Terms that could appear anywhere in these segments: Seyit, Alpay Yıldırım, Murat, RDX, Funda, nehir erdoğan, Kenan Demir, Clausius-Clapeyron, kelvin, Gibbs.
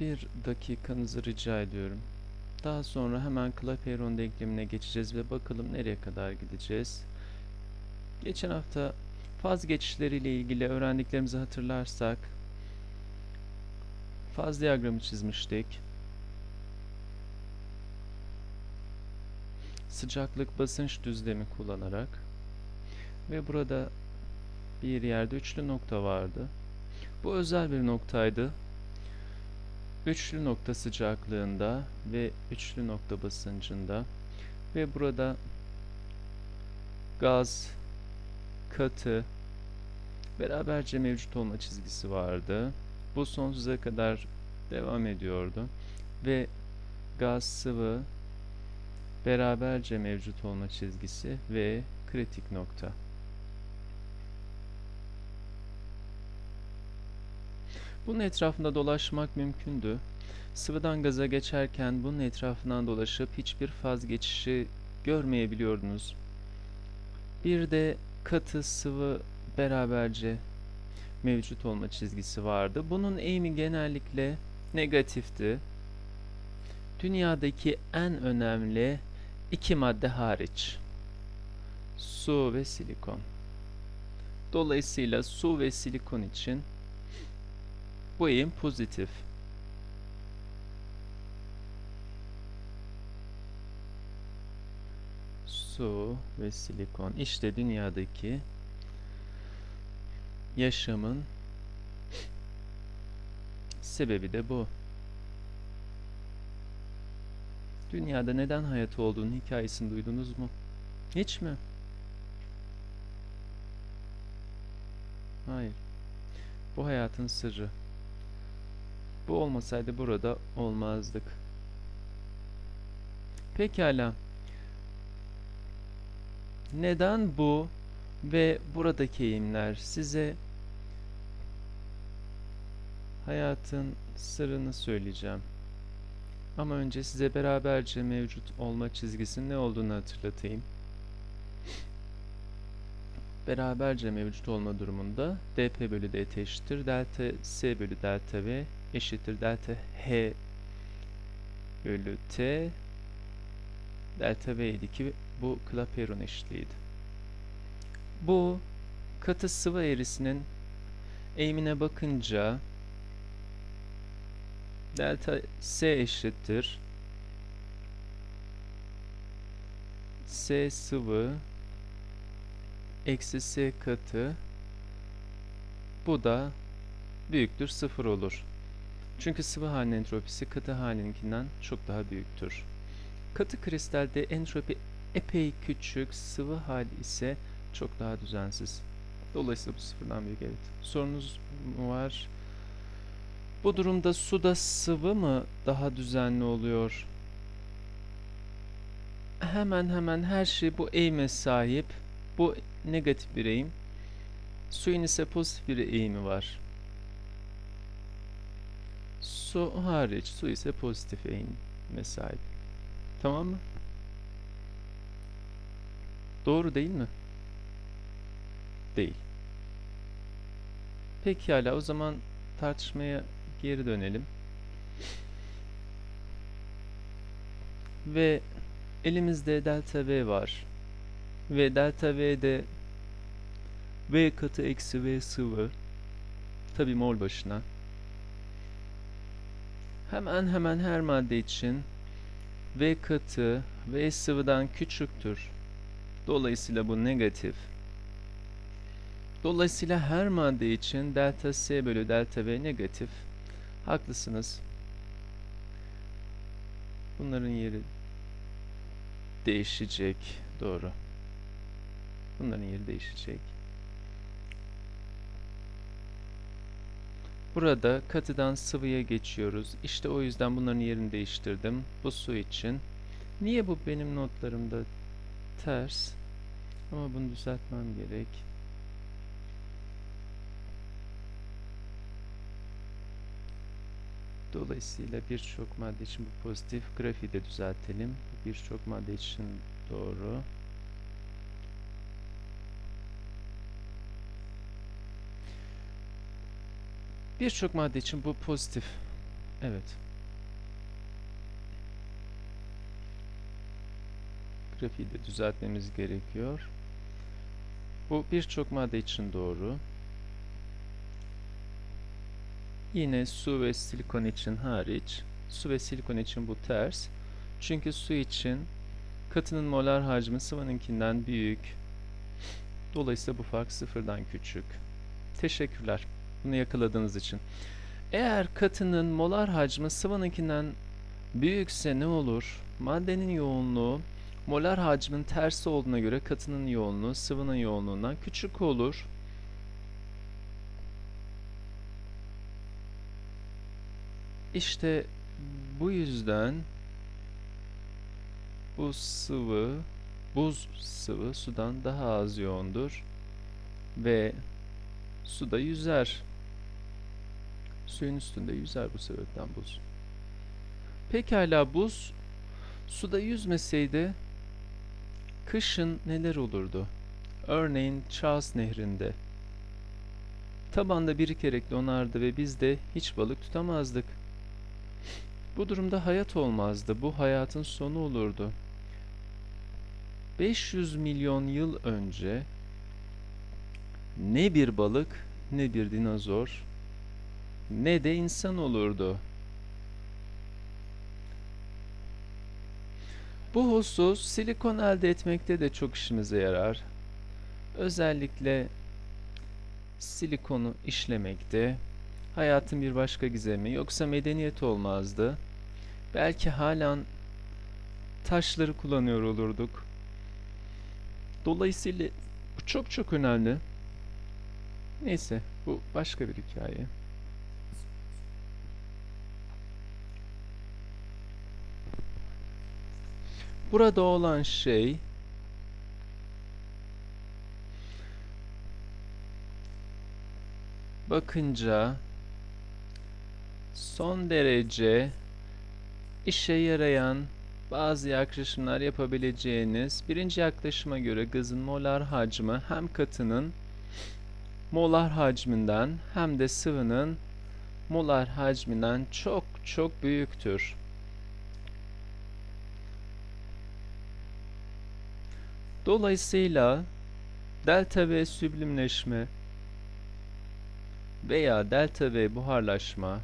Bir dakikanızı rica ediyorum. Daha sonra hemen Clapeyron denklemine geçeceğiz ve bakalım nereye kadar gideceğiz. Geçen hafta faz geçişleriyle ilgili öğrendiklerimizi hatırlarsak faz diyagramı çizmiştik. Sıcaklık basınç düzlemi kullanarak ve burada bir yerde üçlü nokta vardı. Bu özel bir noktaydı. Üçlü nokta sıcaklığında ve üçlü nokta basıncında ve burada gaz, katı beraberce mevcut olma çizgisi vardı. Bu sonsuza kadar devam ediyordu ve gaz, sıvı beraberce mevcut olma çizgisi ve kritik nokta. Bunun etrafında dolaşmak mümkündü. Sıvıdan gaza geçerken bunun etrafından dolaşıp hiçbir faz geçişi görmeyebiliyordunuz. Bir de katı sıvı beraberce mevcut olma çizgisi vardı. Bunun eğimi genellikle negatifti. Dünyadaki en önemli iki madde hariç. Su ve silikon. Dolayısıyla su ve silikon için bu eğim pozitif. Su ve silikon. İşte dünyadaki yaşamın sebebi de bu. Dünyada neden hayat olduğunu hikayesini duydunuz mu? Hiç mi? Hayır. Bu hayatın sırrı. Bu olmasaydı burada olmazdık. Pekala. Neden bu ve buradaki eğimler size hayatın sırrını söyleyeceğim. Ama önce size beraberce mevcut olma çizgisinin ne olduğunu hatırlatayım. Beraberce mevcut olma durumunda dp bölü dt eşittir delta s bölü delta v eşittir delta h bölü t delta v idi ki bu Clapeyron eşitliğiydi. Bu katı sıvı eğrisinin eğimine bakınca delta s eşittir s sıvı eksi s katı, bu da büyüktür 0 olur. Çünkü sıvı halinin entropisi katı halininkinden çok daha büyüktür. Katı kristalde entropi epey küçük, sıvı hali ise çok daha düzensiz. Dolayısıyla bu sıfırdan büyük, evet. Sorunuz mu var? Bu durumda suda sıvı mı daha düzenli oluyor? Hemen hemen her şey bu eğime sahip. Bu negatif bir eğim. Suyun ise pozitif bir eğimi var. Su hariç, su ise pozitif eğime sahip. Tamam mı? Doğru değil mi? Değil. Pekala, o zaman tartışmaya geri dönelim. Ve elimizde delta V var. Ve delta V'de V katı eksi V sıvı, tabi mol başına. Hemen hemen her madde için V katı V sıvıdan küçüktür. Dolayısıyla bu negatif. Dolayısıyla her madde için delta S bölü delta V negatif. Haklısınız. Bunların yeri değişecek. Doğru. Bunların yeri değişecek. Burada katıdan sıvıya geçiyoruz. İşte o yüzden bunların yerini değiştirdim. Bu su için. Niye bu benim notlarımda ters? Ama bunu düzeltmem gerek. Dolayısıyla birçok madde için bu pozitif. Grafiği de düzeltelim. Birçok madde için doğru. Birçok madde için bu pozitif. Evet. Grafiği de düzeltmemiz gerekiyor. Bu birçok madde için doğru. Yine su ve silikon için hariç. Su ve silikon için bu ters. Çünkü su için katının molar hacmi sıvınınkinden büyük. Dolayısıyla bu fark sıfırdan küçük. Teşekkürler. Bunu yakaladığınız için. Eğer katının molar hacmi sıvınınkinden büyükse ne olur? Maddenin yoğunluğu molar hacmin tersi olduğuna göre katının yoğunluğu sıvının yoğunluğundan küçük olur. İşte bu yüzden bu sıvı, buz sıvı sudan daha az yoğundur ve suda yüzer. Suyun üstünde yüzer bu sebepten buz. Pekala buz suda yüzmeseydi kışın neler olurdu? Örneğin Charles Nehri'nde. Tabanda birikerek donardı ve biz de hiç balık tutamazdık. Bu durumda hayat olmazdı. Bu hayatın sonu olurdu. 500 milyon yıl önce ne bir balık, ne bir dinozor, ne de insan olurdu. Bu husus silikon elde etmekte de çok işimize yarar. Özellikle silikonu işlemekte hayatın bir başka gizemi, yoksa medeniyet olmazdı. Belki halen taşları kullanıyor olurduk. Dolayısıyla bu çok çok önemli. Neyse, bu başka bir hikaye. Burada olan şey bakınca son derece işe yarayan bazı yaklaşımlar yapabileceğiniz. Birinci yaklaşıma göre gazın molar hacmi hem katının molar hacminden hem de sıvının molar hacminden çok çok büyüktür. Dolayısıyla delta V süblimleşme veya delta V buharlaşma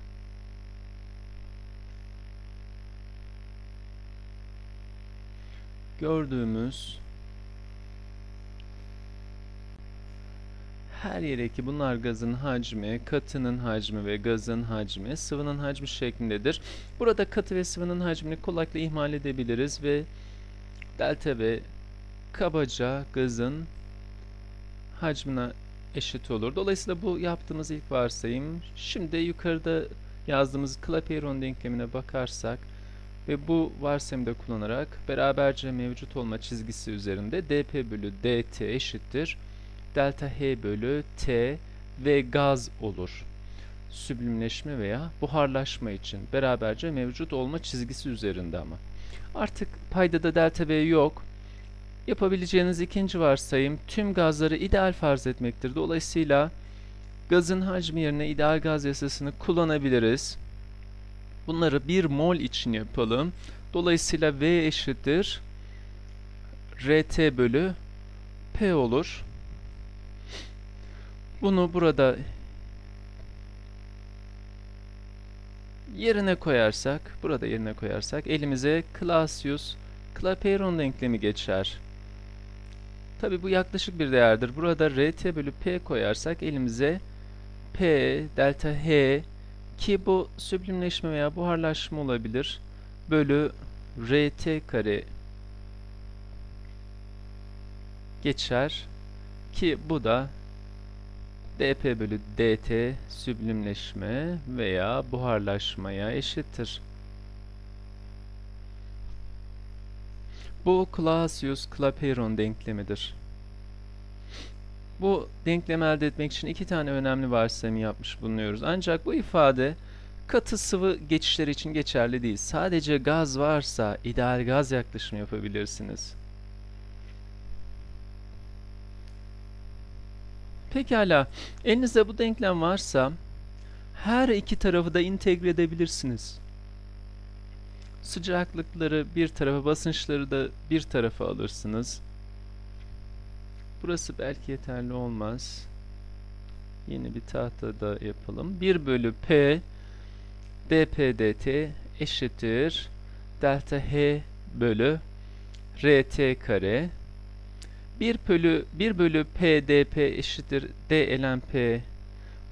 gördüğümüz her yere ki bunlar gazın hacmi, katının hacmi ve gazın hacmi, sıvının hacmi şeklindedir. Burada katı ve sıvının hacmini kolaylıkla ihmal edebiliriz ve delta V kabaca gazın hacmine eşit olur. Dolayısıyla bu yaptığımız ilk varsayım. Şimdi yukarıda yazdığımız Clapeyron denklemine bakarsak ve bu varsayımda kullanarak beraberce mevcut olma çizgisi üzerinde dp bölü dt eşittir delta h bölü t ve gaz olur. Süblimleşme veya buharlaşma için beraberce mevcut olma çizgisi üzerinde ama. Artık paydada delta v yok. Yapabileceğiniz ikinci varsayım tüm gazları ideal farz etmektir. Dolayısıyla gazın hacmi yerine ideal gaz yasasını kullanabiliriz. Bunları 1 mol için yapalım. Dolayısıyla V eşittir RT bölü P olur. Bunu burada yerine koyarsak, elimize Clausius-Clapeyron denklemi geçer. Tabii bu yaklaşık bir değerdir. Burada RT bölü P koyarsak elimize P delta H ki bu süblimleşme veya buharlaşma olabilir bölü RT kare geçer ki bu da dP bölü dt süblimleşme veya buharlaşmaya eşittir. Bu Clausius-Clapeyron denklemidir. Bu denklemi elde etmek için iki tane önemli varsayımı yapmış bulunuyoruz. Ancak bu ifade katı sıvı geçişleri için geçerli değil. Sadece gaz varsa ideal gaz yaklaşımı yapabilirsiniz. Pekala, elinizde bu denklem varsa her iki tarafı da entegre edebilirsiniz. Sıcaklıkları bir tarafa, basınçları da bir tarafa alırsınız. Burası belki yeterli olmaz. Yeni bir tahtada yapalım. 1/P dpdt eşittir delta h bölü rt kare. 1 bölü p dp eşittir d ln p.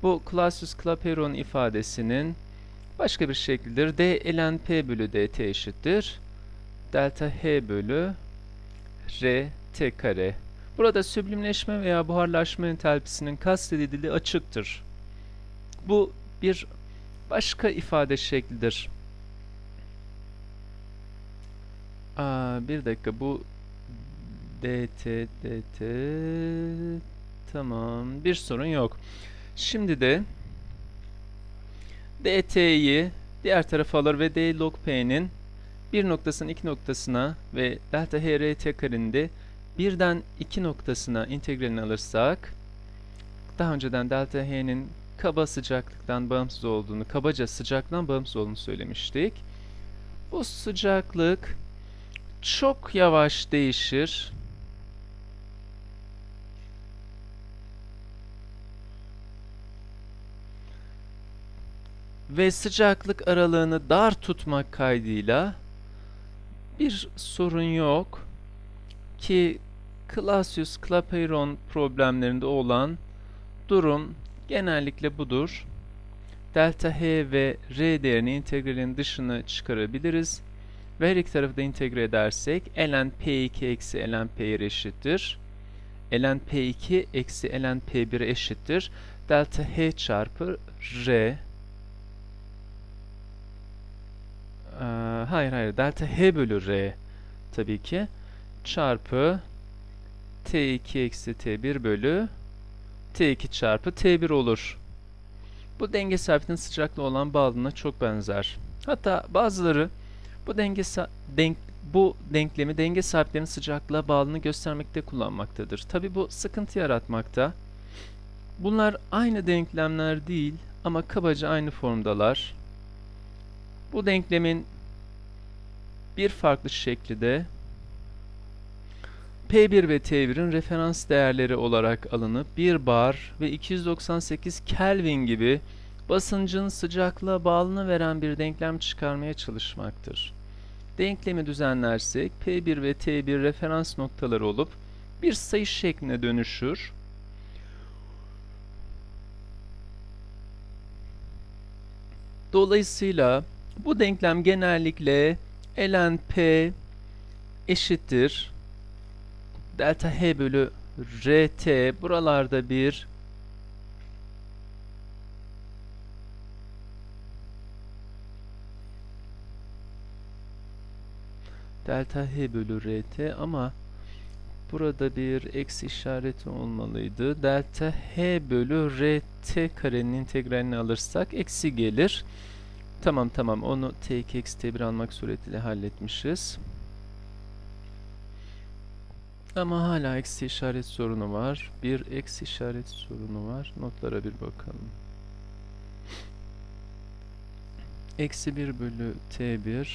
Bu Clausius-Clapeyron ifadesinin başka bir şeklidir. D ln p bölü dt eşittir delta h bölü rt kare. Burada süblimleşme veya buharlaşma entalpisinin kastedildiği açıktır. Bu bir başka ifade şeklidir. Bir dakika, bu dt tamam, bir sorun yok. Şimdi de dt'yi diğer tarafa alır ve d log p'nin bir noktasının iki noktasına ve delta h rt karenin de birden iki noktasına integralini alırsak, daha önceden delta h'nin kabaca sıcaklıktan bağımsız olduğunu söylemiştik. Bu sıcaklık çok yavaş değişir. Ve sıcaklık aralığını dar tutmak kaydıyla bir sorun yok ki Clausius-Clapeyron problemlerinde olan durum genellikle budur. Delta H ve R değerini integralin dışına çıkarabiliriz. Ve her iki tarafı da integre edersek ln P2 eksi ln P1 eşittir. Ln P2 eksi ln P1 eşittir delta H çarpı R. Hayır, delta H bölü R tabii ki çarpı T2 eksi T1 bölü T2 çarpı T1 olur. Bu denge sabitinin sıcaklığı olan bağlılığına çok benzer. Hatta bazıları bu denklemi denge sabitlerinin sıcaklığa bağlılığını göstermekte kullanmaktadır. Tabi bu sıkıntı yaratmakta. Bunlar aynı denklemler değil ama kabaca aynı formdalar. Bu denklemin bir farklı şekli de P1 ve T1'in referans değerleri olarak alınıp 1 bar ve 298 Kelvin gibi basıncın sıcaklığa bağlılığını veren bir denklem çıkarmaya çalışmaktır. Denklemi düzenlersek P1 ve T1 referans noktaları olup bir sayı şekline dönüşür. Dolayısıyla bu denklem genellikle ln p eşittir delta h bölü rt, buralarda bir delta h bölü rt ama burada bir eksi işareti olmalıydı. Delta h bölü rt karenin integralini alırsak eksi gelir. Tamam, onu t2 eksi t1 almak suretiyle halletmişiz. Ama hala eksi işaret sorunu var. Bir eksi işaret sorunu var. Notlara bir bakalım. Eksi 1 bölü t1.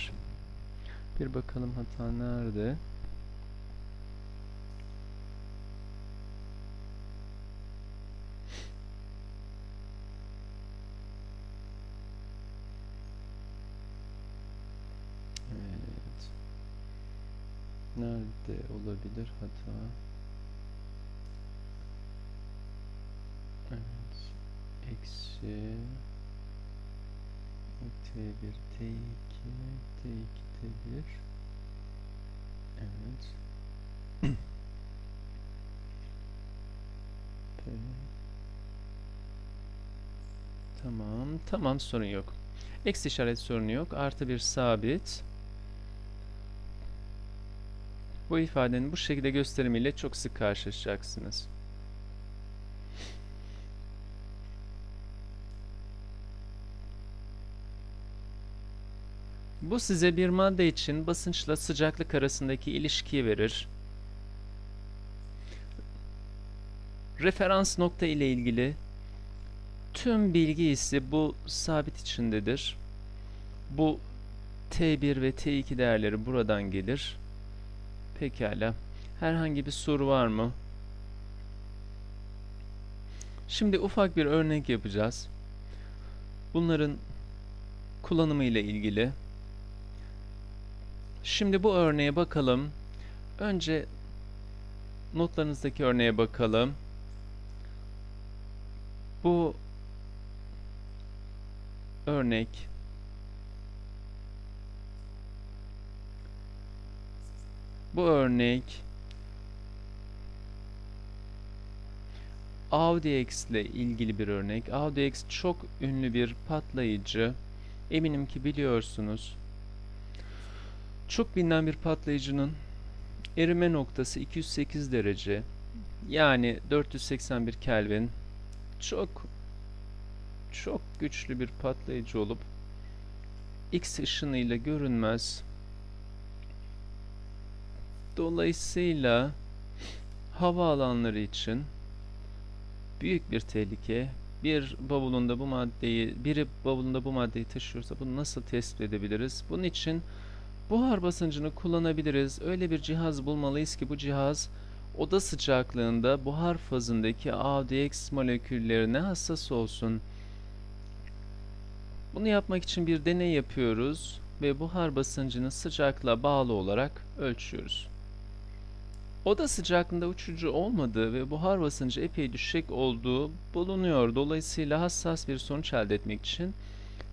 Bir bakalım hata nerede? Nerede olabilir hata? Evet. Eksi T1, T2, T1. Evet. Tamam, sorun yok. Eksi işaret sorunu yok. Artı bir sabit. Bu ifadenin bu şekilde gösterimiyle çok sık karşılaşacaksınız. Bu size bir madde için basınçla sıcaklık arasındaki ilişkiyi verir. Referans nokta ile ilgili tüm bilgi ise bu sabit içindedir. Bu T1 ve T2 değerleri buradan gelir. Pekala. Herhangi bir soru var mı? Şimdi ufak bir örnek yapacağız. Bunların kullanımı ile ilgili. Şimdi bu örneğe bakalım. Önce notlarınızdaki örneğe bakalım. Bu örnek RDX ile ilgili bir örnek. RDX çok ünlü bir patlayıcı. Eminim ki biliyorsunuz. Çok bilinen bir patlayıcının erime noktası 208 derece. Yani 481 Kelvin. Çok güçlü bir patlayıcı olup X ışınıyla görünmez. Dolayısıyla havaalanları için büyük bir tehlike. Biri bavulunda bu maddeyi taşıyorsa bunu nasıl tespit edebiliriz? Bunun için buhar basıncını kullanabiliriz. Öyle bir cihaz bulmalıyız ki bu cihaz oda sıcaklığında buhar fazındaki RDX moleküllerine hassas olsun. Bunu yapmak için bir deney yapıyoruz ve buhar basıncını sıcaklığa bağlı olarak ölçüyoruz. Oda sıcaklığında uçucu olmadığı ve buhar basıncı epey düşük olduğu bulunuyor. Dolayısıyla hassas bir sonuç elde etmek için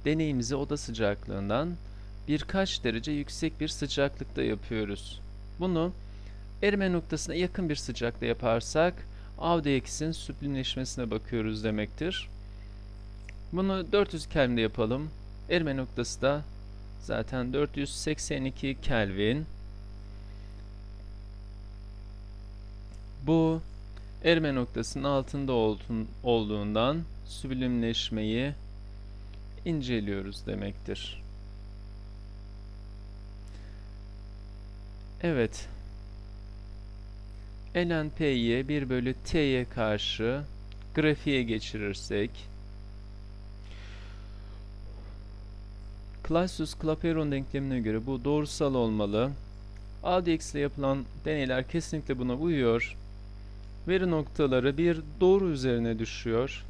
deneyimizi oda sıcaklığından birkaç derece yüksek bir sıcaklıkta yapıyoruz. Bunu erime noktasına yakın bir sıcaklıkta yaparsak RDX'in süblimleşmesine bakıyoruz demektir. Bunu 400 Kelvin'de yapalım. Erime noktası da zaten 482 Kelvin. Bu erime noktasının altında olduğundan süblimleşmeyi inceliyoruz demektir. Evet. Ln P'yi 1/T'ye karşı grafiğe geçirirsek Clausius-Clapeyron denklemine göre bu doğrusal olmalı. RDX ile yapılan deneyler kesinlikle buna uyuyor. Veri noktaları bir doğru üzerine düşüyor.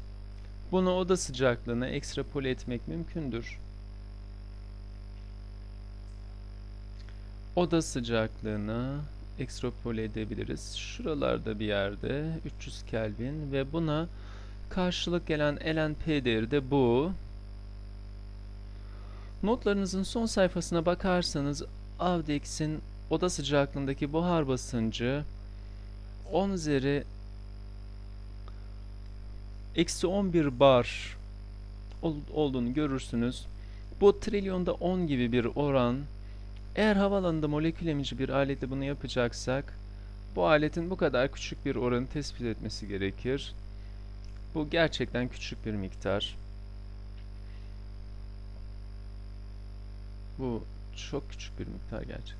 Bunu oda sıcaklığına ekstrapole etmek mümkündür. Oda sıcaklığına ekstrapole edebiliriz. Şuralarda bir yerde 300 Kelvin ve buna karşılık gelen LNP değeri de bu. Notlarınızın son sayfasına bakarsanız RDX'in oda sıcaklığındaki buhar basıncı -10 / -11 bar olduğunu görürsünüz. Bu trilyonda 10 gibi bir oran. Eğer havaalanında molekül emici bir aletle bunu yapacaksak bu aletin bu kadar küçük bir oranı tespit etmesi gerekir. Bu gerçekten küçük bir miktar. Bu çok küçük bir miktar gerçekten.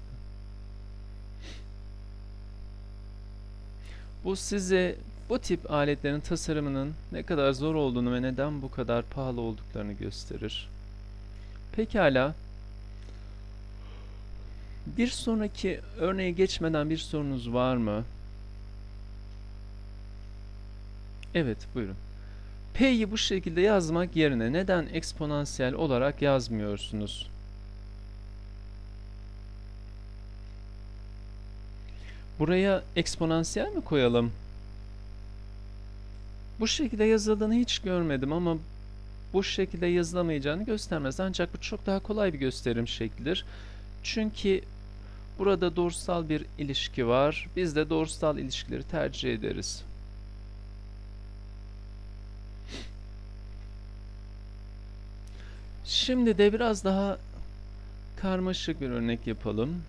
Bu size bu tip aletlerin tasarımının ne kadar zor olduğunu ve neden bu kadar pahalı olduklarını gösterir. Pekala. Bir sonraki örneğe geçmeden bir sorunuz var mı? Evet, buyurun. P'yi bu şekilde yazmak yerine neden eksponansiyel olarak yazmıyorsunuz? Buraya eksponansiyel mi koyalım? Bu şekilde yazıldığını hiç görmedim ama bu şekilde yazılamayacağını göstermez. Ancak bu çok daha kolay bir gösterim şeklidir. Çünkü burada doğrusal bir ilişki var. Biz de doğrusal ilişkileri tercih ederiz. Şimdi de biraz daha karmaşık bir örnek yapalım.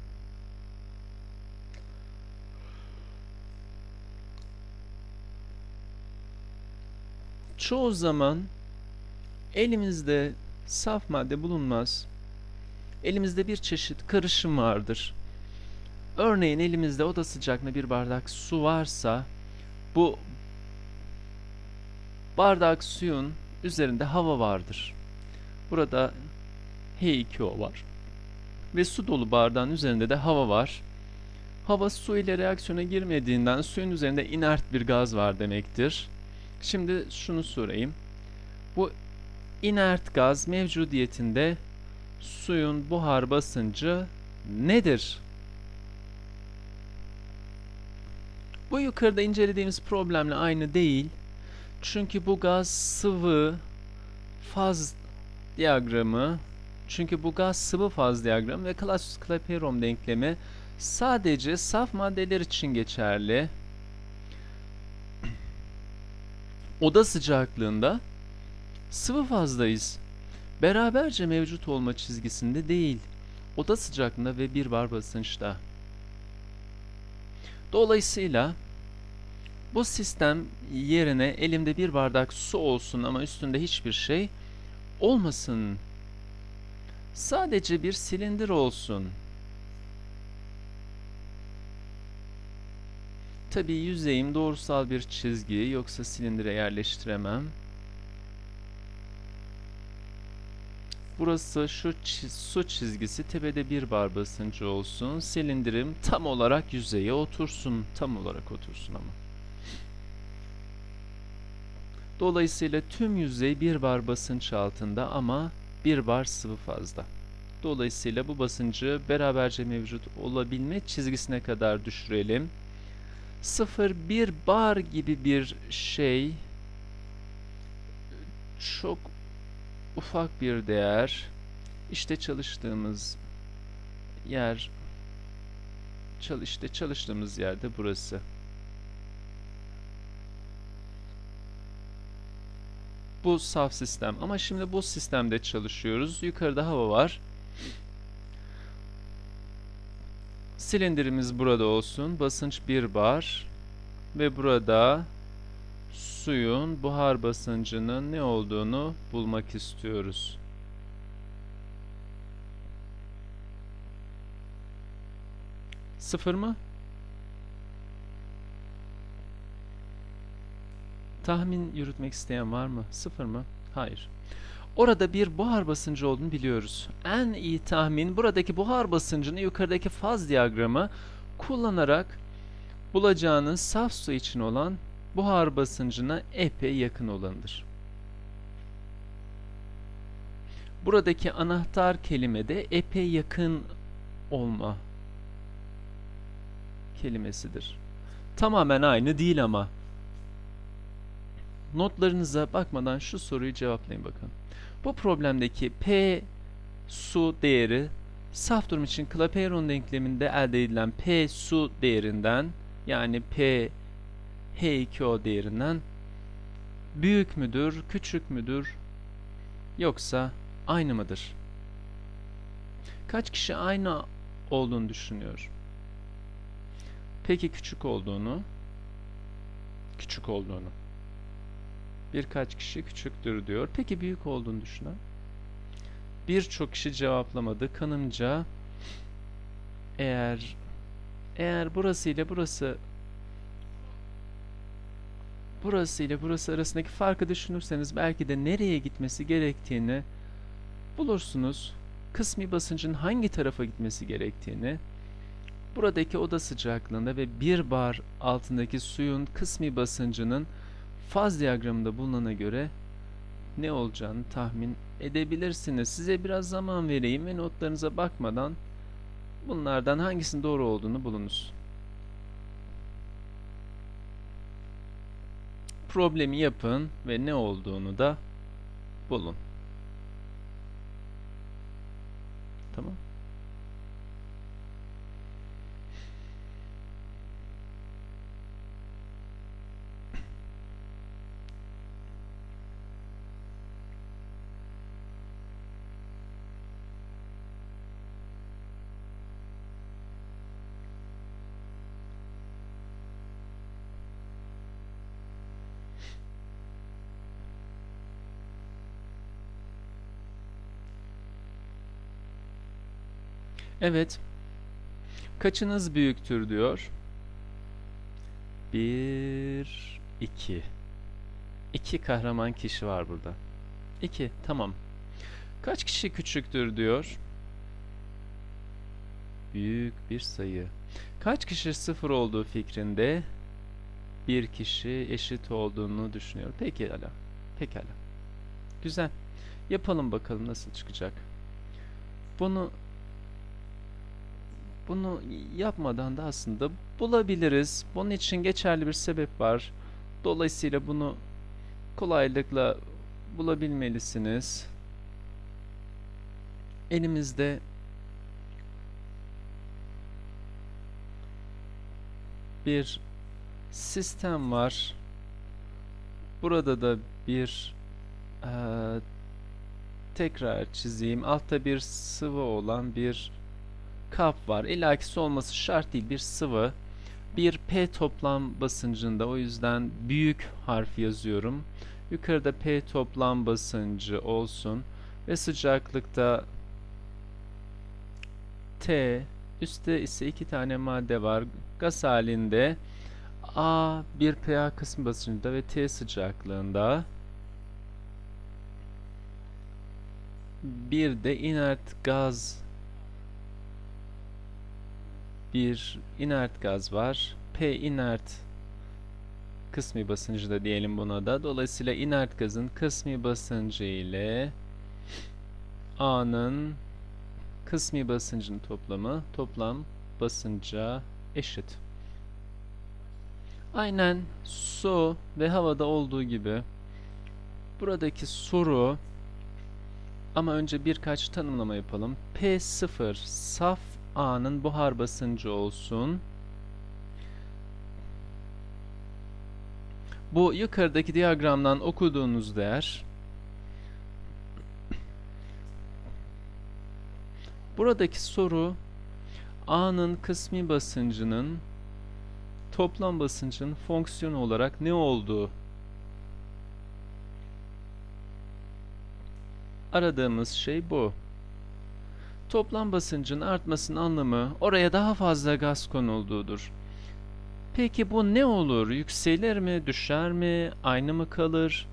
Çoğu zaman elimizde saf madde bulunmaz. Elimizde bir çeşit karışım vardır. Örneğin elimizde oda sıcaklığında bir bardak su varsa bu bardak suyun üzerinde hava vardır. Burada H2O var. Ve su dolu bardağın üzerinde de hava var. Hava su ile reaksiyona girmediğinden suyun üzerinde inert bir gaz var demektir. Şimdi şunu sorayım. Bu inert gaz mevcudiyetinde suyun buhar basıncı nedir? Bu yukarıda incelediğimiz problemle aynı değil. Çünkü bu gaz sıvı faz diyagramı ve Clausius-Clapeyron denklemi sadece saf maddeler için geçerli. Oda sıcaklığında sıvı fazdayız. Beraberce mevcut olma çizgisinde değil. Oda sıcaklığında ve bir bar basınçta. Dolayısıyla bu sistem yerine elimde bir bardak su olsun ama üstünde hiçbir şey olmasın. Sadece bir silindir olsun. Tabii yüzeyim doğrusal bir çizgi, yoksa silindire yerleştiremem. Burası şu su çizgisi, tepede bir bar basıncı olsun. Silindirim tam olarak yüzeye otursun. Tam olarak otursun ama. Dolayısıyla tüm yüzey bir bar basınç altında ama bir bar sıvı fazda. Dolayısıyla bu basıncı beraberce mevcut olabilme çizgisine kadar düşürelim. 0,1 bar gibi bir şey, çok ufak bir değer. İşte çalıştığımız yer, çalıştığımız yerde burası. Bu saf sistem ama şimdi bu sistemde çalışıyoruz. Yukarıda hava var. Silindirimiz burada olsun. Basınç 1 bar ve burada suyun buhar basıncının ne olduğunu bulmak istiyoruz. Sıfır mı? Tahmin yürütmek isteyen var mı? Sıfır mı? Hayır. Orada bir buhar basıncı olduğunu biliyoruz. En iyi tahmin buradaki buhar basıncını yukarıdaki faz diyagramı kullanarak bulacağınız saf su için olan buhar basıncına epey yakın olanıdır. Buradaki anahtar kelime de epey yakın olma kelimesidir. Tamamen aynı değil ama. Notlarınıza bakmadan şu soruyu cevaplayın bakın. Bu problemdeki P su değeri saf durum için Clapeyron denkleminde elde edilen P su değerinden, yani P H2O değerinden büyük müdür, küçük müdür, yoksa aynı mıdır? Kaç kişi aynı olduğunu düşünüyor? Peki küçük olduğunu. Birkaç kişi küçüktür diyor. Peki büyük olduğunu düşünen? Birçok kişi cevaplamadı. Kanımca eğer burası ile burası arasındaki farkı düşünürseniz belki de nereye gitmesi gerektiğini bulursunuz. Kısmi basıncın hangi tarafa gitmesi gerektiğini, buradaki oda sıcaklığında ve bir bar altındaki suyun kısmi basıncının faz diyagramında bulunana göre ne olacağını tahmin edebilirsiniz. Size biraz zaman vereyim ve notlarınıza bakmadan bunlardan hangisinin doğru olduğunu bulunuz. Problemi yapın ve ne olduğunu da bulun. Tamam. Evet. Kaçınız büyüktür diyor. 1, 2. 2 kahraman kişi var burada. 2. Tamam. Kaç kişi küçüktür diyor. Büyük bir sayı. Kaç kişi sıfır olduğu fikrinde bir kişi eşit olduğunu düşünüyor. Pekala. Pekala. Güzel. Yapalım bakalım nasıl çıkacak. Bunu yapmadan da aslında bulabiliriz. Bunun için geçerli bir sebep var. Dolayısıyla bunu kolaylıkla bulabilmelisiniz. Elimizde bir sistem var. Burada da bir tekrar çizeyim. Altta bir sıvı olan bir kap var. İllaki olması şart değil. Bir sıvı. Bir P toplam basıncında. O yüzden büyük harf yazıyorum. Yukarıda P toplam basıncı olsun. Ve sıcaklıkta T. Üstte ise iki tane madde var. Gaz halinde A bir pH kısmı basıncında ve T sıcaklığında. Bir de inert gaz var. P inert kısmi basıncı da diyelim buna da. Dolayısıyla inert gazın kısmi basıncı ile A'nın kısmi basıncının toplamı toplam basınca eşit. Aynen su ve havada olduğu gibi buradaki soru, ama önce birkaç tanımlama yapalım. P0 saf A'nın buhar basıncı olsun. Bu yukarıdaki diyagramdan okuduğunuz değer. Buradaki soru A'nın kısmi basıncının toplam basıncın fonksiyonu olarak ne olduğu. Aradığımız şey bu. Toplam basıncın artmasının anlamı oraya daha fazla gaz konulduğudur. Peki bu ne olur? Yükselir mi? Düşer mi? Aynı mı kalır?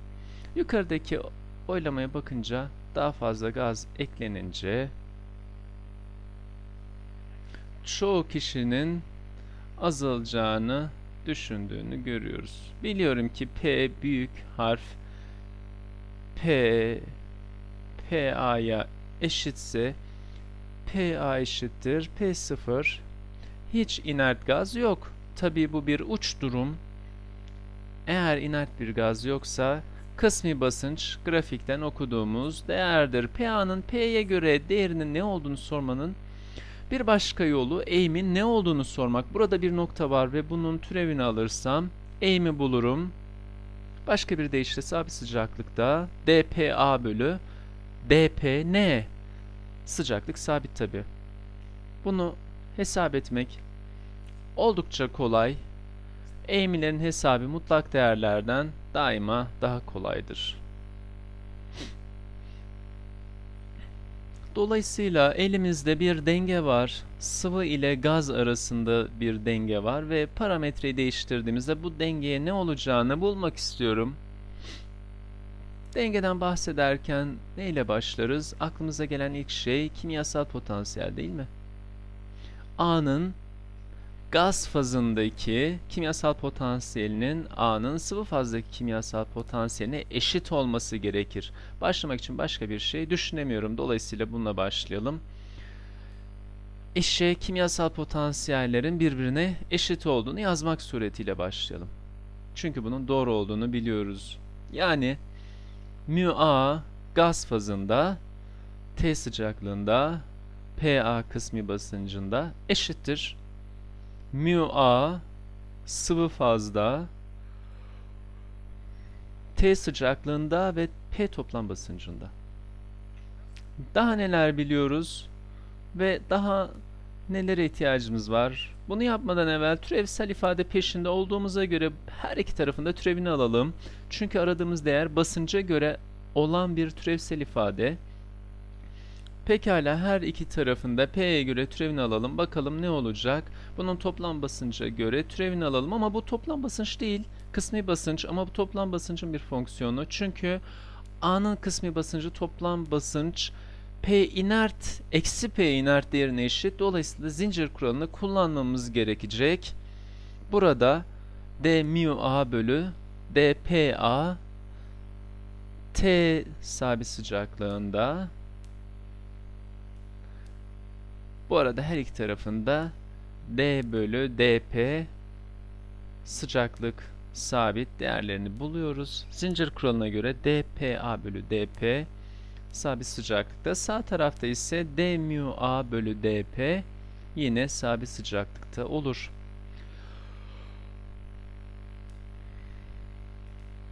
Yukarıdaki oylamaya bakınca daha fazla gaz eklenince çoğu kişinin azalacağını düşündüğünü görüyoruz. Biliyorum ki P büyük harf PA'ya eşitse PA eşittir P0. Hiç inert gaz yok. Tabii bu bir uç durum. Eğer inert bir gaz yoksa kısmi basınç grafikten okuduğumuz değerdir. PA'nın P'ye göre değerinin ne olduğunu sormanın bir başka yolu eğimin ne olduğunu sormak. Burada bir nokta var ve bunun türevini alırsam eğimi bulurum. Başka bir deyişle sabit sıcaklıkta DPA bölü DPN. Sıcaklık sabit tabi. Bunu hesap etmek oldukça kolay. Eğimlerin hesabı mutlak değerlerden daima daha kolaydır. Dolayısıyla elimizde bir denge var. Sıvı ile gaz arasında bir denge var ve parametreyi değiştirdiğimizde bu dengeye ne olacağını bulmak istiyorum. Dengeden bahsederken neyle başlarız? Aklımıza gelen ilk şey kimyasal potansiyel değil mi? A'nın gaz fazındaki kimyasal potansiyelinin A'nın sıvı fazdaki kimyasal potansiyeline eşit olması gerekir. Başlamak için başka bir şey düşünemiyorum. Dolayısıyla bununla başlayalım. İşe kimyasal potansiyellerin birbirine eşit olduğunu yazmak suretiyle başlayalım. Çünkü bunun doğru olduğunu biliyoruz. Yani μ A gaz fazında T sıcaklığında PA kısmi basıncında eşittir μ A sıvı fazda T sıcaklığında ve P toplam basıncında. Daha neler biliyoruz ve daha nelere ihtiyacımız var? Bunu yapmadan evvel türevsel ifade peşinde olduğumuza göre her iki tarafında türevini alalım. Çünkü aradığımız değer basınca göre olan bir türevsel ifade. Pekala, her iki tarafında P'ye göre türevini alalım. Bakalım ne olacak? Bunun toplam basınca göre türevini alalım ama bu toplam basınç değil, kısmi basınç, ama bu toplam basıncın bir fonksiyonu. Çünkü A'nın kısmi basıncı toplam basınç P inert eksi P inert değerine eşit. Dolayısıyla zincir kuralını kullanmamız gerekecek. Burada D mu A bölü D P A T sabit sıcaklığında. Bu arada her iki tarafında D bölü DP sıcaklık sabit değerlerini buluyoruz. Zincir kuralına göre DPA bölü DP sabit sıcaklıkta. Sağ tarafta ise D mu A bölü DP yine sabit sıcaklıkta olur.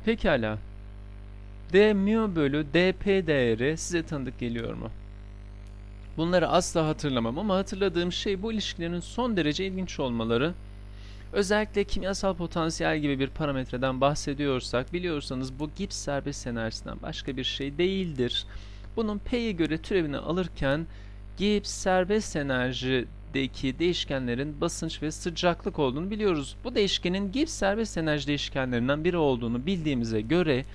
Pekala. D mu bölü DP değeri size tanıdık geliyor mu? Bunları asla hatırlamam ama hatırladığım şey bu ilişkilerin son derece ilginç olmaları. Özellikle kimyasal potansiyel gibi bir parametreden bahsediyorsak, biliyorsanız bu Gibbs serbest enerjisinden başka bir şey değildir. Bunun P'ye göre türevini alırken Gibbs serbest enerjideki değişkenlerin basınç ve sıcaklık olduğunu biliyoruz. Bu değişkenin Gibbs serbest enerji değişkenlerinden biri olduğunu bildiğimize göre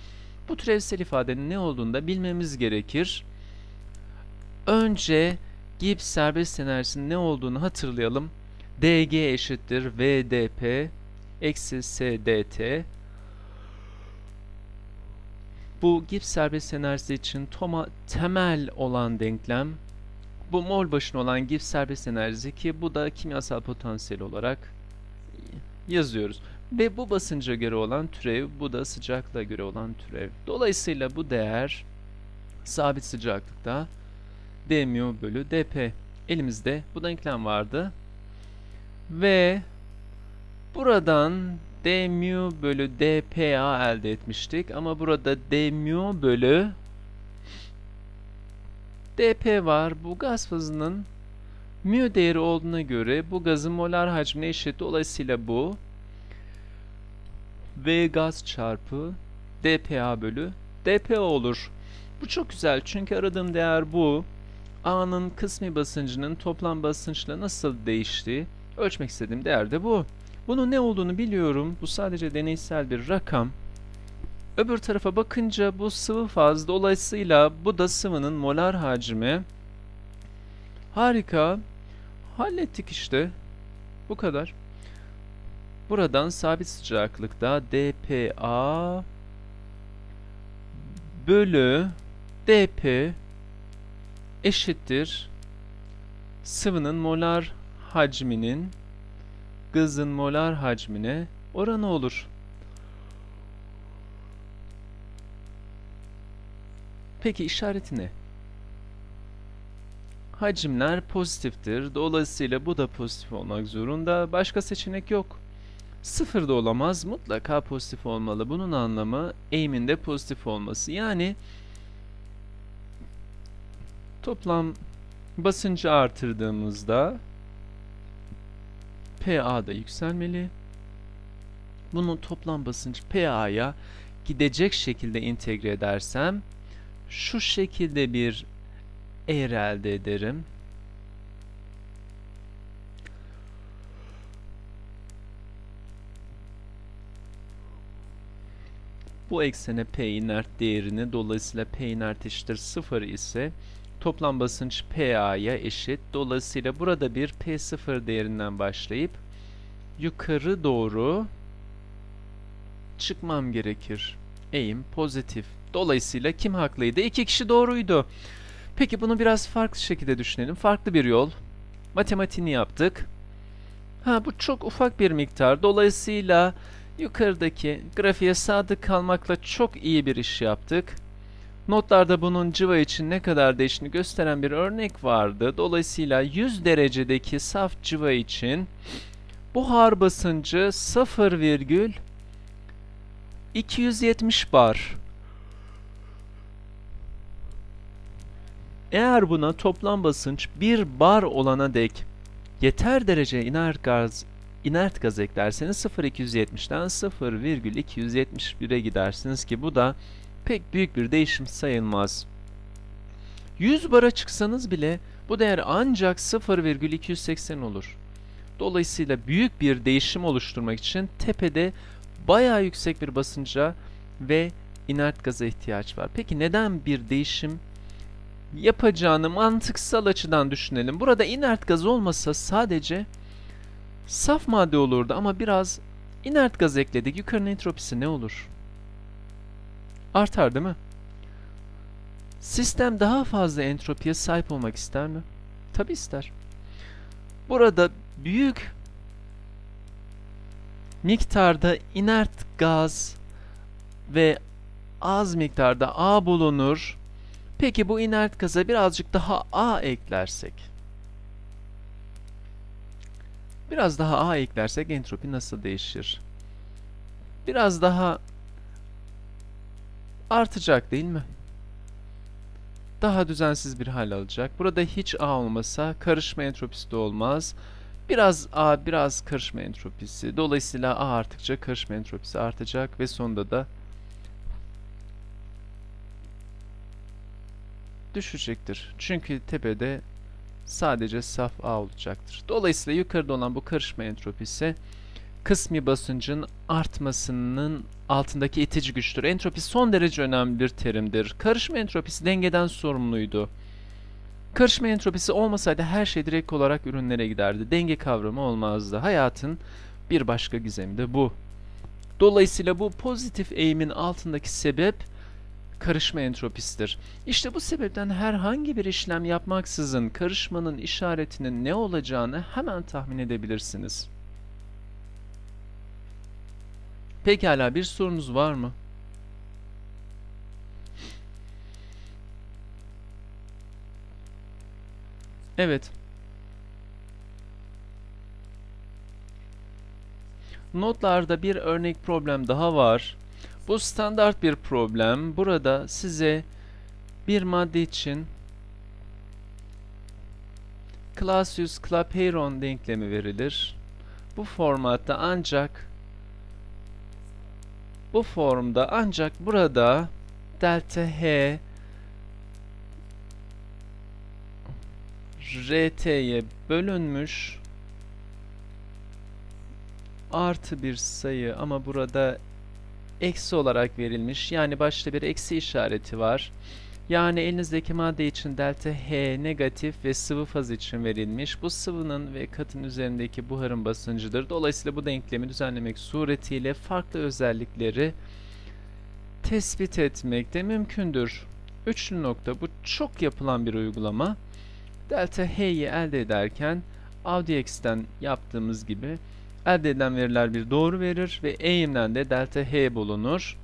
bu türevsel ifadenin ne olduğunu da bilmemiz gerekir. Önce Gibbs serbest enerjisinin ne olduğunu hatırlayalım. DG eşittir VDP eksi SDT. Bu Gibbs serbest enerjisi için temel olan denklem. Bu mol başına olan Gibbs serbest enerjisi ki bu da kimyasal potansiyel olarak yazıyoruz. Ve bu basınca göre olan türev, bu da sıcaklığa göre olan türev. Dolayısıyla bu değer sabit sıcaklıkta D mu bölü DP. Elimizde bu denklem vardı. Ve buradan D mu bölü DPA elde etmiştik. Ama burada D mu bölü DP var. Bu gaz fazının mu değeri olduğuna göre bu gazın molar hacmine eşit. Dolayısıyla bu V gaz çarpı DPA bölü DPA olur. Bu çok güzel çünkü aradığım değer bu. A'nın kısmi basıncının toplam basınçla nasıl değiştiği, ölçmek istediğim değer de bu. Bunun ne olduğunu biliyorum. Bu sadece deneysel bir rakam. Öbür tarafa bakınca bu sıvı faz. Dolayısıyla bu da sıvının molar hacmi. Harika. Hallettik işte. Bu kadar. Buradan sabit sıcaklıkta DPA bölü DP eşittir sıvının molar hacminin gazın molar hacmine oranı olur. Peki işareti ne? Hacimler pozitiftir. Dolayısıyla bu da pozitif olmak zorunda. Başka seçenek yok. Sıfır da olamaz. Mutlaka pozitif olmalı. Bunun anlamı eğimin de pozitif olması. Yani toplam basıncı artırdığımızda PA da yükselmeli. Bunun toplam basınç PA'ya gidecek şekilde entegre edersem şu şekilde bir eğri elde ederim. Bu eksene P inert değerini, dolayısıyla P inert eşittir 0 ise toplam basınç PA'ya eşit. Dolayısıyla burada bir P0 değerinden başlayıp yukarı doğru çıkmam gerekir. Eğim pozitif. Dolayısıyla kim haklıydı? İki kişi doğruydu. Peki bunu biraz farklı şekilde düşünelim. Farklı bir yol. Matematiğini yaptık. Bu çok ufak bir miktar. Dolayısıyla yukarıdaki grafiğe sadık kalmakla çok iyi bir iş yaptık. Notlarda bunun civa için ne kadar değiştiğini gösteren bir örnek vardı. Dolayısıyla 100 derecedeki saf civa için buhar basıncı 0,270 bar. Eğer buna toplam basınç 1 bar olana dek yeter derece inert gaz eklerseniz 0,270'den 0,271'e gidersiniz ki bu da pek büyük bir değişim sayılmaz. 100 bara çıksanız bile bu değer ancak 0,280 olur. Dolayısıyla büyük bir değişim oluşturmak için tepede bayağı yüksek bir basınca ve inert gaza ihtiyaç var. Peki neden bir değişim yapacağını mantıksal açıdan düşünelim. Burada inert gaz olmasa sadece saf madde olurdu ama biraz inert gaz ekledik. Yukarının entropisi ne olur? Artar değil mi? Sistem daha fazla entropiye sahip olmak ister mi? Tabii ister. Burada büyük miktarda inert gaz ve az miktarda A bulunur. Peki bu inert gaza birazcık daha A eklersek? Biraz daha A eklersek entropi nasıl değişir? Biraz daha artacak değil mi? Daha düzensiz bir hal alacak. Burada hiç A olmasa karışma entropisi de olmaz. Biraz A, biraz karışma entropisi. Dolayısıyla A arttıkça karışma entropisi artacak ve sonunda da düşecektir. Çünkü tepede sadece saf A olacaktır. Dolayısıyla yukarıda olan bu karışma entropisi kısmi basıncın artmasının altındaki itici güçtür. Entropi son derece önemli bir terimdir. Karışma entropisi dengeden sorumluydu. Karışma entropisi olmasaydı her şey direkt olarak ürünlere giderdi. Denge kavramı olmazdı. Hayatın bir başka gizemi de bu. Dolayısıyla bu pozitif eğimin altındaki sebep karışma entropisidir. İşte bu sebepten herhangi bir işlem yapmaksızın karışmanın işaretinin ne olacağını hemen tahmin edebilirsiniz. Pekala, bir sorunuz var mı? Evet. Notlarda bir örnek problem daha var. Bu standart bir problem. Burada size bir madde için Clausius-Clapeyron denklemi verilir. Bu formatta ancak bu formda ancak burada delta H RT'ye bölünmüş artı bir sayı ama burada eksi olarak verilmiş. Yani başta bir eksi işareti var. Yani elinizdeki madde için delta H negatif ve sıvı faz için verilmiş. Bu sıvının ve katın üzerindeki buharın basıncıdır. Dolayısıyla bu denklemi düzenlemek suretiyle farklı özellikleri tespit etmek de mümkündür. Üçlü nokta, bu çok yapılan bir uygulama. Delta H'yi elde ederken RDX'ten yaptığımız gibi elde edilen veriler bir doğru verir ve eğimden de delta H bulunur.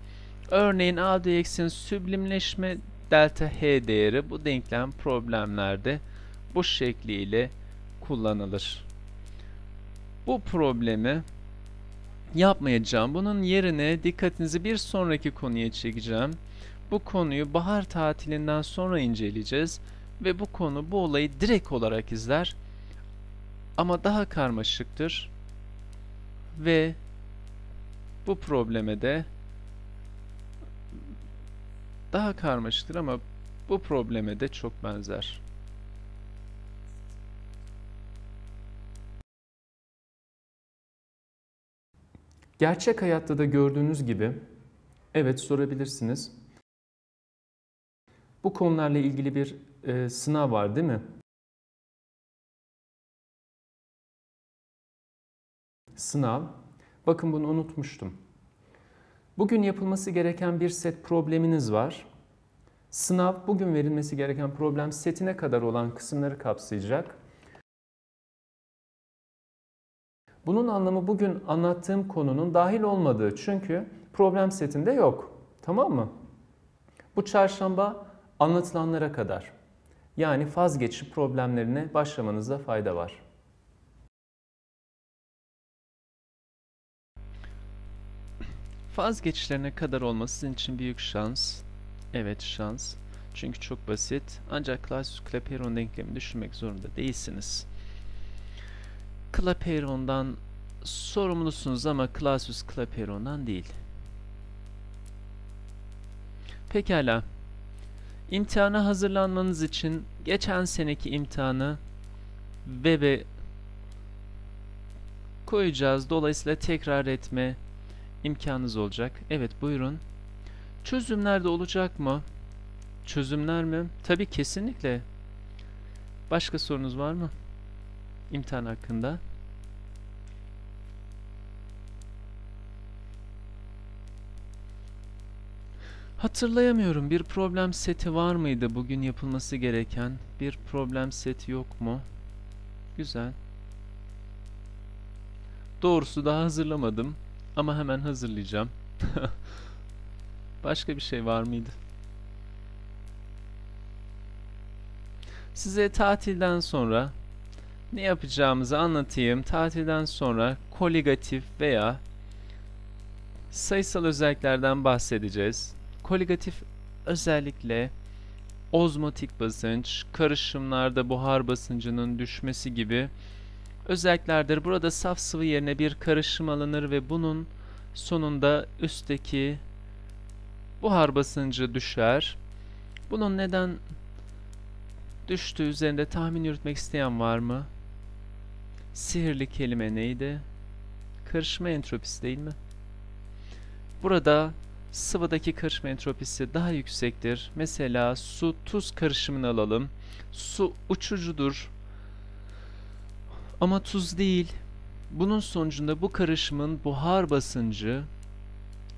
Örneğin RDX'in süblimleşme delta H değeri bu denklem problemlerde bu şekliyle kullanılır. Bu problemi yapmayacağım. Bunun yerine dikkatinizi bir sonraki konuya çekeceğim. Bu konuyu bahar tatilinden sonra inceleyeceğiz ve bu konu bu olayı direkt olarak izler ama daha karmaşıktır ve bu probleme de çok benzer. Gerçek hayatta da gördüğünüz gibi, evet sorabilirsiniz. Bu konularla ilgili bir sınav var değil mi? Sınav. Bakın bunu unutmuştum. Bugün yapılması gereken bir set probleminiz var. Sınav bugün verilmesi gereken problem setine kadar olan kısımları kapsayacak. Bunun anlamı bugün anlattığım konunun dahil olmadığı, çünkü problem setinde yok. Tamam mı? Bu çarşamba anlatılanlara kadar. Yani faz geçişi problemlerine başlamanızda fayda var. Faz geçişlerine kadar olması sizin için büyük şans. Evet, şans. Çünkü çok basit. Ancak Clausius-Clapeyron denklemi düşünmek zorunda değilsiniz. Clapeyron'dan sorumlusunuz ama Clausius-Clapeyron'dan değil. Pekala. İmtihana hazırlanmanız için geçen seneki imtihanı web'e koyacağız. Dolayısıyla tekrar etme imkanınız olacak. Evet, buyurun. Çözümler de olacak mı? Çözümler mi? Tabii kesinlikle. Başka sorunuz var mı? İmtihan hakkında. Hatırlayamıyorum. Bir problem seti var mıydı? Bugün yapılması gereken bir problem seti yok mu? Güzel. Doğrusu daha hazırlamadım. Ama hemen hazırlayacağım. Başka bir şey var mıydı? Size tatilden sonra ne yapacağımızı anlatayım. Tatilden sonra koligatif veya sayısal özelliklerden bahsedeceğiz. Koligatif özellikle ozmotik basınç, karışımlarda buhar basıncının düşmesi gibi özelliklerdir. Burada saf sıvı yerine bir karışım alınır ve bunun sonunda üstteki buhar basıncı düşer. Bunun neden düştüğü üzerinde tahmin yürütmek isteyen var mı? Sihirli kelime neydi? Karışma entropisi değil mi? Burada sıvıdaki karışma entropisi daha yüksektir. Mesela su tuz karışımını alalım. Su uçucudur ama tuz değil. Bunun sonucunda bu karışımın buhar basıncı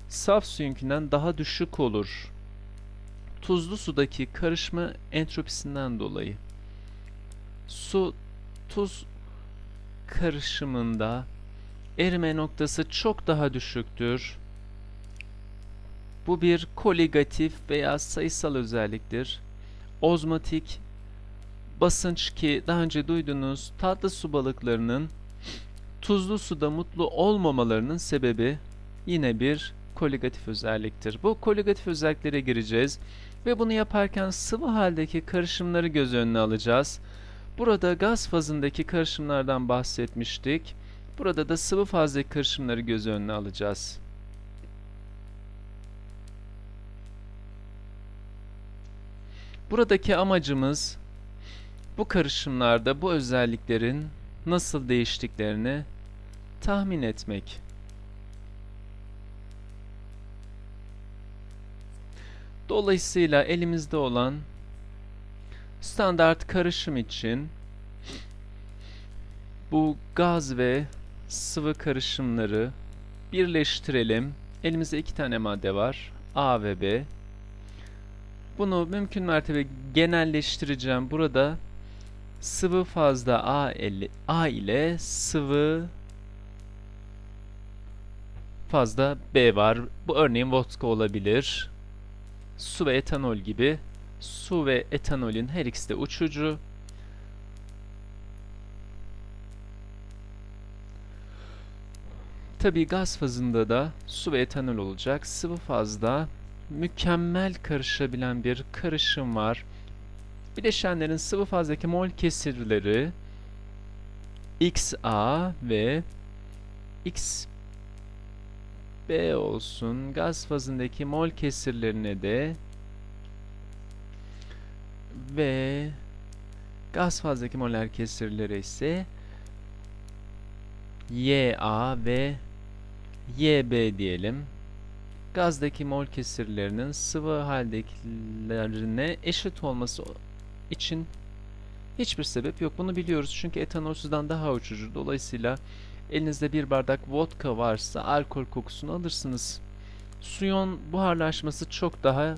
saf suyunkinden daha düşük olur. Tuzlu sudaki karışma entropisinden dolayı. Su tuz karışımında erime noktası çok daha düşüktür. Bu bir koligatif veya sayısal özelliktir. Ozmotik basınç ki daha önce duyduğunuz tatlı su balıklarının tuzlu suda mutlu olmamalarının sebebi yine bir koligatif özelliktir. Bu koligatif özelliklere gireceğiz ve bunu yaparken sıvı haldeki karışımları göz önüne alacağız. Burada gaz fazındaki karışımlardan bahsetmiştik. Burada da sıvı fazdaki karışımları göz önüne alacağız. Buradaki amacımız bu karışımlarda bu özelliklerin nasıl değiştiklerini tahmin etmek. Dolayısıyla elimizde olan standart karışım için bu gaz ve sıvı karışımları birleştirelim. Elimizde iki tane madde var, A ve B. Bunu mümkün mertebe genelleştireceğim. Burada sıvı fazda A ile sıvı fazda B var. Bu örneğin vodka olabilir. Su ve etanol gibi. Su ve etanolün her ikisi de uçucu. Tabii gaz fazında da su ve etanol olacak. Sıvı fazda mükemmel karışabilen bir karışım var. Bileşenlerin sıvı fazdaki mol kesirleri XA ve XB olsun. Gaz fazındaki mol kesirlerine de ve gaz fazdaki moler kesirleri ise YA ve YB diyelim. Gazdaki mol kesirlerinin sıvı haldekilerine eşit olması için hiçbir sebep yok. Bunu biliyoruz çünkü etanol sudan daha uçucu. Dolayısıyla elinizde bir bardak vodka varsa alkol kokusunu alırsınız. Suyun buharlaşması çok daha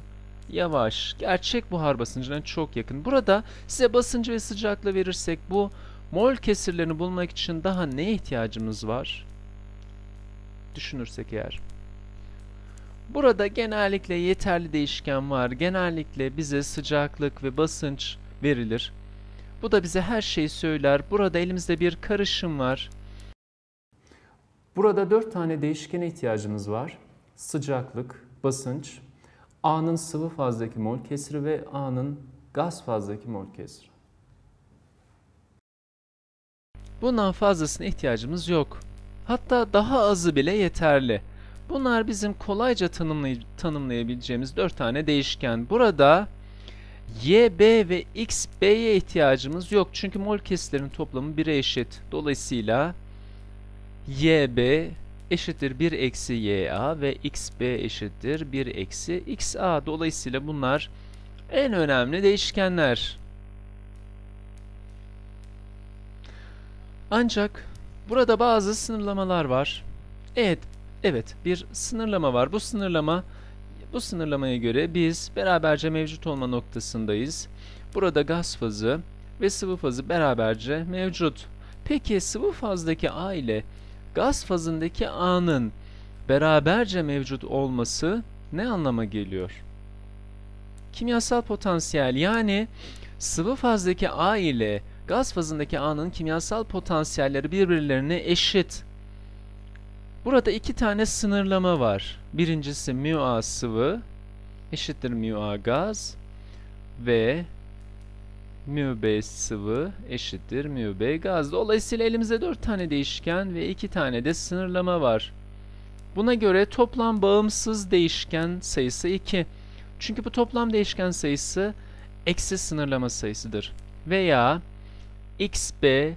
yavaş. Gerçek buhar basıncına çok yakın. Burada size basıncı ve sıcaklığı verirsek bu mol kesirlerini bulmak için daha neye ihtiyacımız var? Düşünürsek eğer. Burada genellikle yeterli değişken var. Genellikle bize sıcaklık ve basınç verilir. Bu da bize her şeyi söyler. Burada elimizde bir karışım var. Burada 4 tane değişkene ihtiyacımız var. Sıcaklık, basınç, A'nın sıvı fazdaki mol kesiri ve A'nın gaz fazdaki mol kesiri. Bundan fazlasına ihtiyacımız yok. Hatta daha azı bile yeterli. Bunlar bizim kolayca tanımlayabileceğimiz 4 tane değişken. Burada YB ve XB'ye ihtiyacımız yok. Çünkü mol kesirlerin toplamı 1'e eşit. Dolayısıyla YB eşittir 1 eksi YA ve XB eşittir 1 eksi XA. Dolayısıyla bunlar en önemli değişkenler. Ancak burada bazı sınırlamalar var. Evet, bir sınırlama var. Bu sınırlamaya göre biz beraberce mevcut olma noktasındayız. Burada gaz fazı ve sıvı fazı beraberce mevcut. Peki sıvı fazdaki A ile gaz fazındaki A'nın beraberce mevcut olması ne anlama geliyor? Kimyasal potansiyel, yani sıvı fazdaki A ile gaz fazındaki A'nın kimyasal potansiyelleri birbirlerine eşit. Burada iki tane sınırlama var. Birincisi μA sıvı eşittir μA gaz ve μB sıvı eşittir μB gaz. Dolayısıyla elimizde 4 tane değişken ve 2 tane de sınırlama var. Buna göre toplam bağımsız değişken sayısı 2. Çünkü bu toplam değişken sayısı eksi sınırlama sayısıdır. Veya XB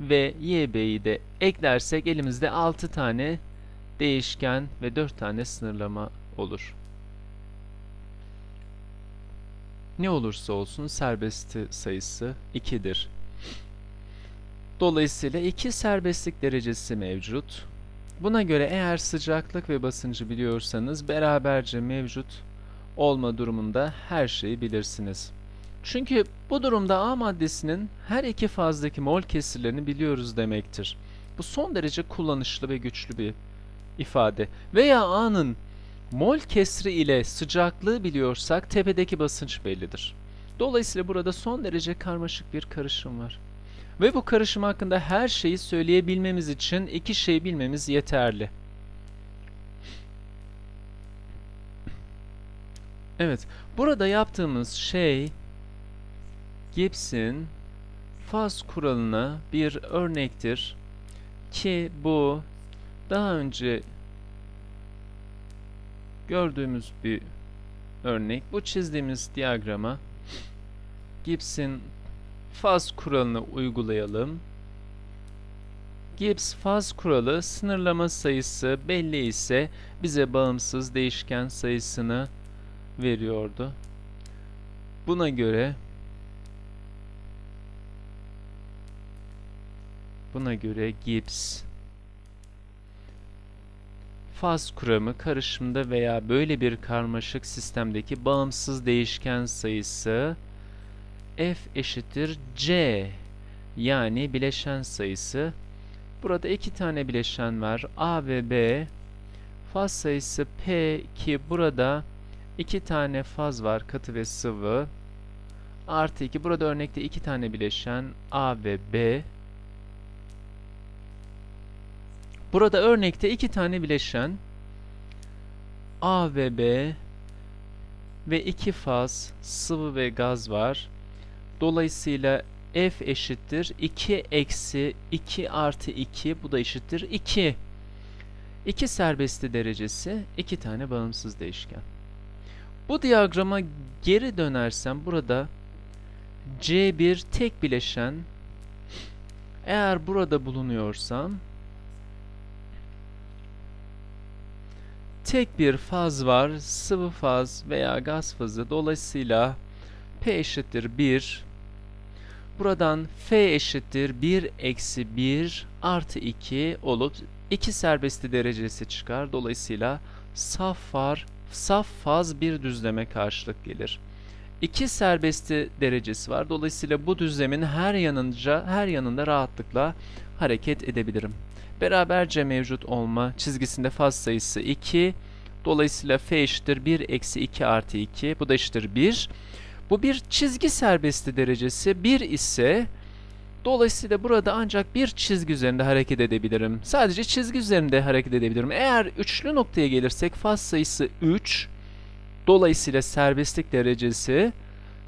ve YB'yi de eklersek elimizde 6 tane değişken ve 4 tane sınırlama olur. Ne olursa olsun serbesti sayısı 2'dir. Dolayısıyla 2 serbestlik derecesi mevcut. Buna göre eğer sıcaklık ve basıncı biliyorsanız beraberce mevcut olma durumunda her şeyi bilirsiniz. Çünkü bu durumda A maddesinin her iki fazdaki mol kesirlerini biliyoruz demektir. Bu son derece kullanışlı ve güçlü bir ifade. Veya A'nın mol kesri ile sıcaklığı biliyorsak tepedeki basınç bellidir. Dolayısıyla burada son derece karmaşık bir karışım var. Ve bu karışım hakkında her şeyi söyleyebilmemiz için iki şey bilmemiz yeterli. Evet, burada yaptığımız şey Gibbs'in faz kuralına bir örnektir ki bu daha önce gördüğümüz bir örnek. Bu çizdiğimiz diyagrama Gibbs'in faz kuralını uygulayalım. Gibbs faz kuralı sınırlama sayısı belli ise bize bağımsız değişken sayısını veriyordu. Buna göre Gibbs faz kuramı karışımda veya böyle bir karmaşık sistemdeki bağımsız değişken sayısı F eşittir C, yani bileşen sayısı. Burada iki tane bileşen var, A ve B. Faz sayısı P ki burada iki tane faz var, katı ve sıvı. Artı 2, burada örnekte iki tane bileşen A ve B. Burada örnekte iki tane bileşen A ve B ve iki faz sıvı ve gaz var. Dolayısıyla F eşittir 2 eksi 2 artı 2, bu da eşittir 2. 2 serbestli derecesi, 2 tane bağımsız değişken. Bu diyagrama geri dönersem burada C bir tek bileşen, eğer burada bulunuyorsam tek bir faz var, sıvı faz veya gaz fazı. Dolayısıyla P eşittir 1. Buradan F eşittir 1 eksi 1 artı 2 olup 2 serbestli derecesi çıkar. Dolayısıyla saf faz bir düzleme karşılık gelir. 2 serbestli derecesi var. Dolayısıyla bu düzlemin her yanında rahatlıkla hareket edebilirim. Beraberce mevcut olma çizgisinde faz sayısı 2. Dolayısıyla F eşittir 1 eksi 2 artı 2. Bu da eşittir 1. Bu bir çizgi serbestli derecesi 1 ise dolayısıyla burada ancak bir çizgi üzerinde hareket edebilirim. Sadece çizgi üzerinde hareket edebilirim. Eğer üçlü noktaya gelirsek faz sayısı 3. Dolayısıyla serbestlik derecesi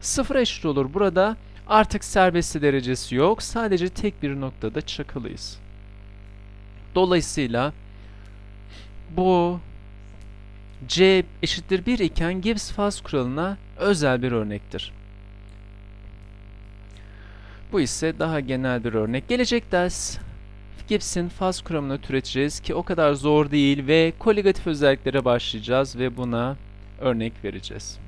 0'a eşit olur. Burada artık serbestli derecesi yok. Sadece tek bir noktada çakılıyız. Dolayısıyla bu C eşittir 1 iken Gibbs faz kuralına özel bir örnektir. Bu ise daha genel bir örnek. Gelecek ders Gibbs'in faz kuramını türeteceğiz ki o kadar zor değil ve koligatif özelliklere başlayacağız ve buna örnek vereceğiz.